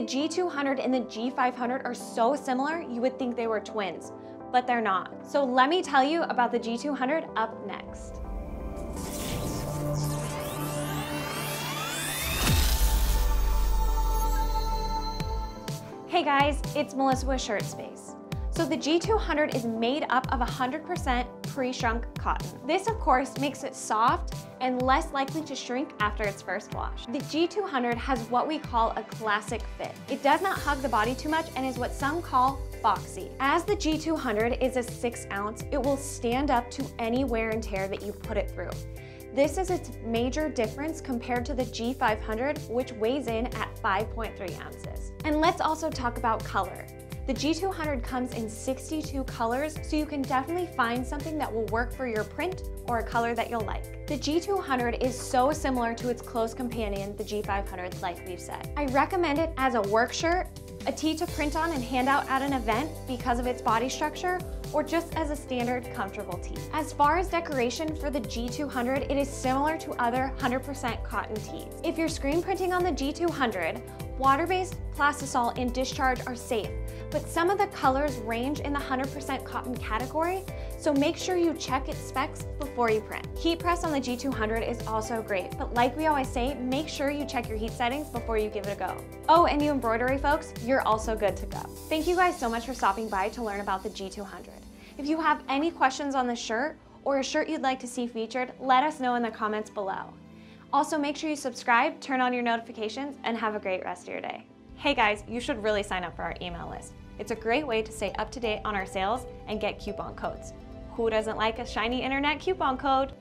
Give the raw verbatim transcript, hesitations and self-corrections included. The G two hundred and the G five hundred are so similar, you would think they were twins, but they're not. So let me tell you about the G two hundred up next. Hey guys, it's Melissa with Shirt Space. So the G two hundred is made up of one hundred percent pre-shrunk cotton. This of course makes it soft and less likely to shrink after its first wash. The G two hundred has what we call a classic fit. It does not hug the body too much and is what some call boxy. As the G two hundred is a six ounce, it will stand up to any wear and tear that you put it through. This is its major difference compared to the G five hundred, which weighs in at five point three ounces. And let's also talk about color. The G two hundred comes in sixty-two colors, so you can definitely find something that will work for your print or a color that you'll like. The G two hundred is so similar to its close companion, the G five hundred, like we've said. I recommend it as a work shirt, a tee to print on and hand out at an event because of its body structure, or just as a standard comfortable tee. As far as decoration for the G two hundred, it is similar to other one hundred percent cotton tees. If you're screen printing on the G two hundred, water-based, plastisol, and discharge are safe, but some of the colors range in the one hundred percent cotton category, so make sure you check its specs before you print. Heat press on the G two hundred is also great, but like we always say, make sure you check your heat settings before you give it a go. Oh, and you embroidery folks, you're also good to go. Thank you guys so much for stopping by to learn about the G two hundred. If you have any questions on the shirt or a shirt you'd like to see featured, let us know in the comments below. Also, make sure you subscribe, turn on your notifications, and have a great rest of your day. Hey guys, you should really sign up for our email list. It's a great way to stay up to date on our sales and get coupon codes. Who doesn't like a shiny internet coupon code?